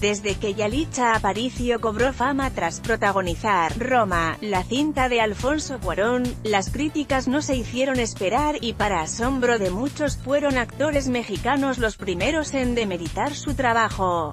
Desde que Yalitza Aparicio cobró fama tras protagonizar Roma, la cinta de Alfonso Cuarón, las críticas no se hicieron esperar y para asombro de muchos fueron actores mexicanos los primeros en demeritar su trabajo.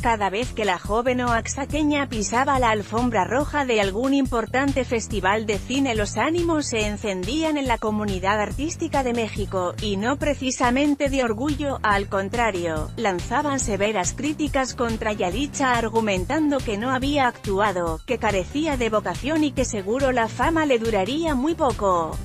Cada vez que la joven oaxaqueña pisaba la alfombra roja de algún importante festival de cine, los ánimos se encendían en la comunidad artística de México, y no precisamente de orgullo, al contrario, lanzaban severas críticas contra Yalitza argumentando que no había actuado, que carecía de vocación y que seguro la fama le duraría muy poco.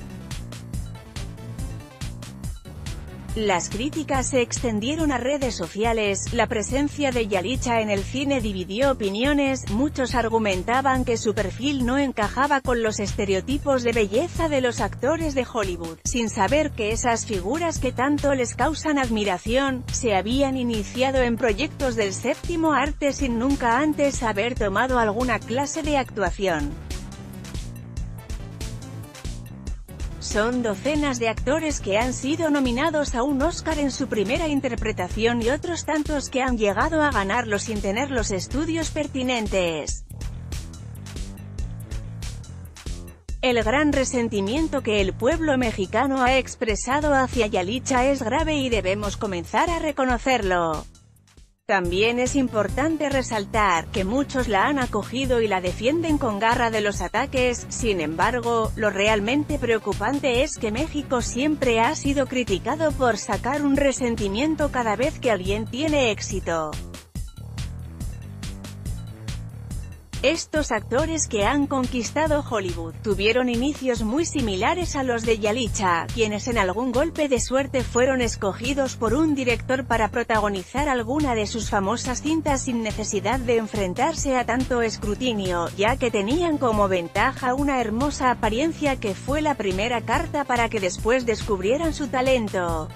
Las críticas se extendieron a redes sociales, la presencia de Yalitza en el cine dividió opiniones, muchos argumentaban que su perfil no encajaba con los estereotipos de belleza de los actores de Hollywood, sin saber que esas figuras que tanto les causan admiración, se habían iniciado en proyectos del séptimo arte sin nunca antes haber tomado alguna clase de actuación. Son docenas de actores que han sido nominados a un Oscar en su primera interpretación y otros tantos que han llegado a ganarlo sin tener los estudios pertinentes. El gran resentimiento que el pueblo mexicano ha expresado hacia Yalitza es grave y debemos comenzar a reconocerlo. También es importante resaltar que muchos la han acogido y la defienden con garra de los ataques, sin embargo, lo realmente preocupante es que México siempre ha sido criticado por sacar un resentimiento cada vez que alguien tiene éxito. Estos actores que han conquistado Hollywood, tuvieron inicios muy similares a los de Yalitza, quienes en algún golpe de suerte fueron escogidos por un director para protagonizar alguna de sus famosas cintas sin necesidad de enfrentarse a tanto escrutinio, ya que tenían como ventaja una hermosa apariencia que fue la primera carta para que después descubrieran su talento.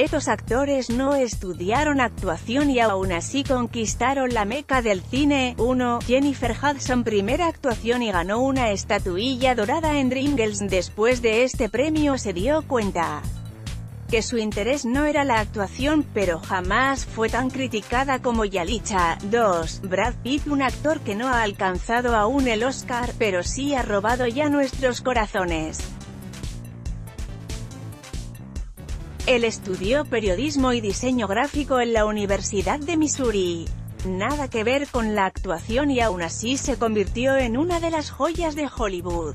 Estos actores no estudiaron actuación y aún así conquistaron la meca del cine. 1. Jennifer Hudson, primera actuación y ganó una estatuilla dorada en Dreamgirls. Después de este premio se dio cuenta que su interés no era la actuación, pero jamás fue tan criticada como Yalitza. 2. Brad Pitt, un actor que no ha alcanzado aún el Oscar, pero sí ha robado ya nuestros corazones. Él estudió periodismo y diseño gráfico en la Universidad de Missouri. Nada que ver con la actuación y aún así se convirtió en una de las joyas de Hollywood.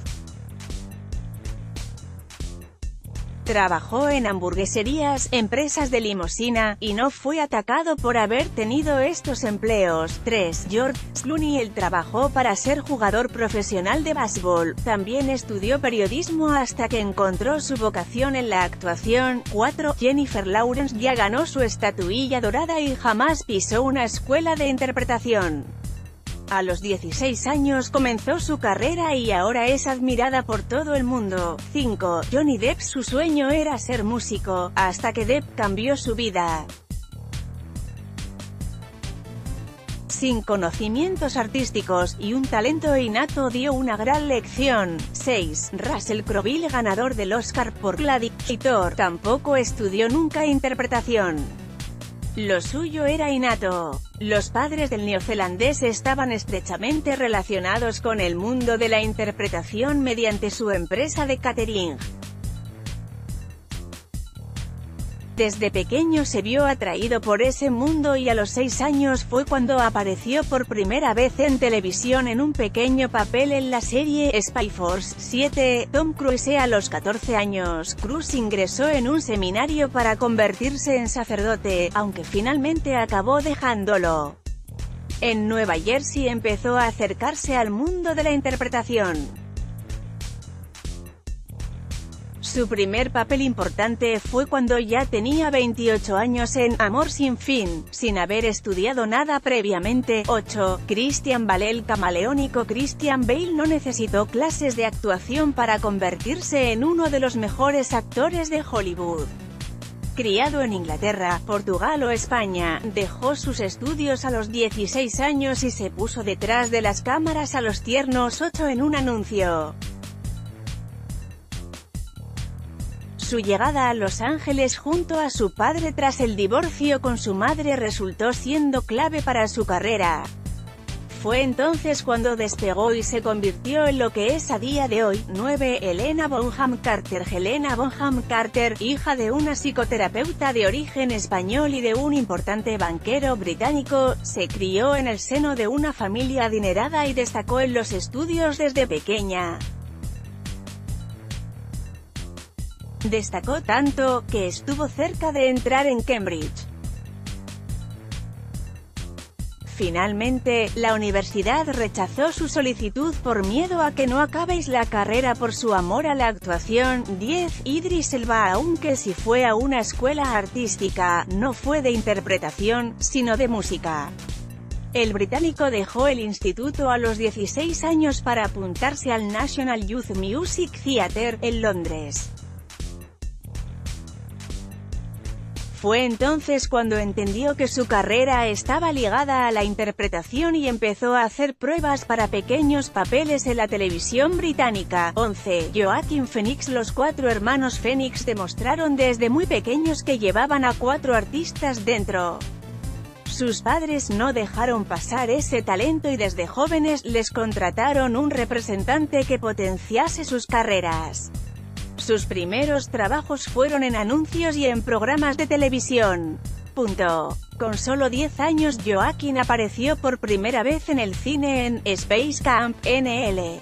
Trabajó en hamburgueserías, empresas de limusina, y no fue atacado por haber tenido estos empleos. 3. George Clooney, él trabajó para ser jugador profesional de básquetbol, también estudió periodismo hasta que encontró su vocación en la actuación. 4. Jennifer Lawrence, ya ganó su estatuilla dorada y jamás pisó una escuela de interpretación. A los 16 años comenzó su carrera y ahora es admirada por todo el mundo. 5. Johnny Depp, su sueño era ser músico, hasta que Depp cambió su vida. Sin conocimientos artísticos y un talento innato dio una gran lección. 6. Russell Crowe, ganador del Oscar por Gladiator, tampoco estudió nunca interpretación. Lo suyo era innato. Los padres del neozelandés estaban estrechamente relacionados con el mundo de la interpretación mediante su empresa de catering. Desde pequeño se vio atraído por ese mundo y a los 6 años fue cuando apareció por primera vez en televisión en un pequeño papel en la serie Spy Force. 7. Tom Cruise, a los 14 años, Cruise ingresó en un seminario para convertirse en sacerdote, aunque finalmente acabó dejándolo. En Nueva Jersey empezó a acercarse al mundo de la interpretación. Su primer papel importante fue cuando ya tenía 28 años en Amor sin fin, sin haber estudiado nada previamente. 8. Christian Bale, el camaleónico Christian Bale no necesitó clases de actuación para convertirse en uno de los mejores actores de Hollywood. Criado en Inglaterra, Portugal o España, dejó sus estudios a los 16 años y se puso detrás de las cámaras a los tiernos 8 en un anuncio. Su llegada a Los Ángeles junto a su padre tras el divorcio con su madre resultó siendo clave para su carrera. Fue entonces cuando despegó y se convirtió en lo que es a día de hoy. 9. Helena Bonham Carter. Helena Bonham Carter, hija de una psicoterapeuta de origen español y de un importante banquero británico, se crió en el seno de una familia adinerada y destacó en los estudios desde pequeña. Destacó tanto, que estuvo cerca de entrar en Cambridge. Finalmente, la universidad rechazó su solicitud por miedo a que no acabéis la carrera por su amor a la actuación. 10. Idris Elba. Aunque sí fue a una escuela artística, no fue de interpretación, sino de música. El británico dejó el instituto a los 16 años para apuntarse al National Youth Music Theater, en Londres. Fue entonces cuando entendió que su carrera estaba ligada a la interpretación y empezó a hacer pruebas para pequeños papeles en la televisión británica. 11. Joaquín Phoenix. Los cuatro hermanos Phoenix demostraron desde muy pequeños que llevaban a cuatro artistas dentro. Sus padres no dejaron pasar ese talento y desde jóvenes les contrataron un representante que potenciase sus carreras. Sus primeros trabajos fueron en anuncios y en programas de televisión. Con solo 10 años Joaquín apareció por primera vez en el cine en Space Camp, NL.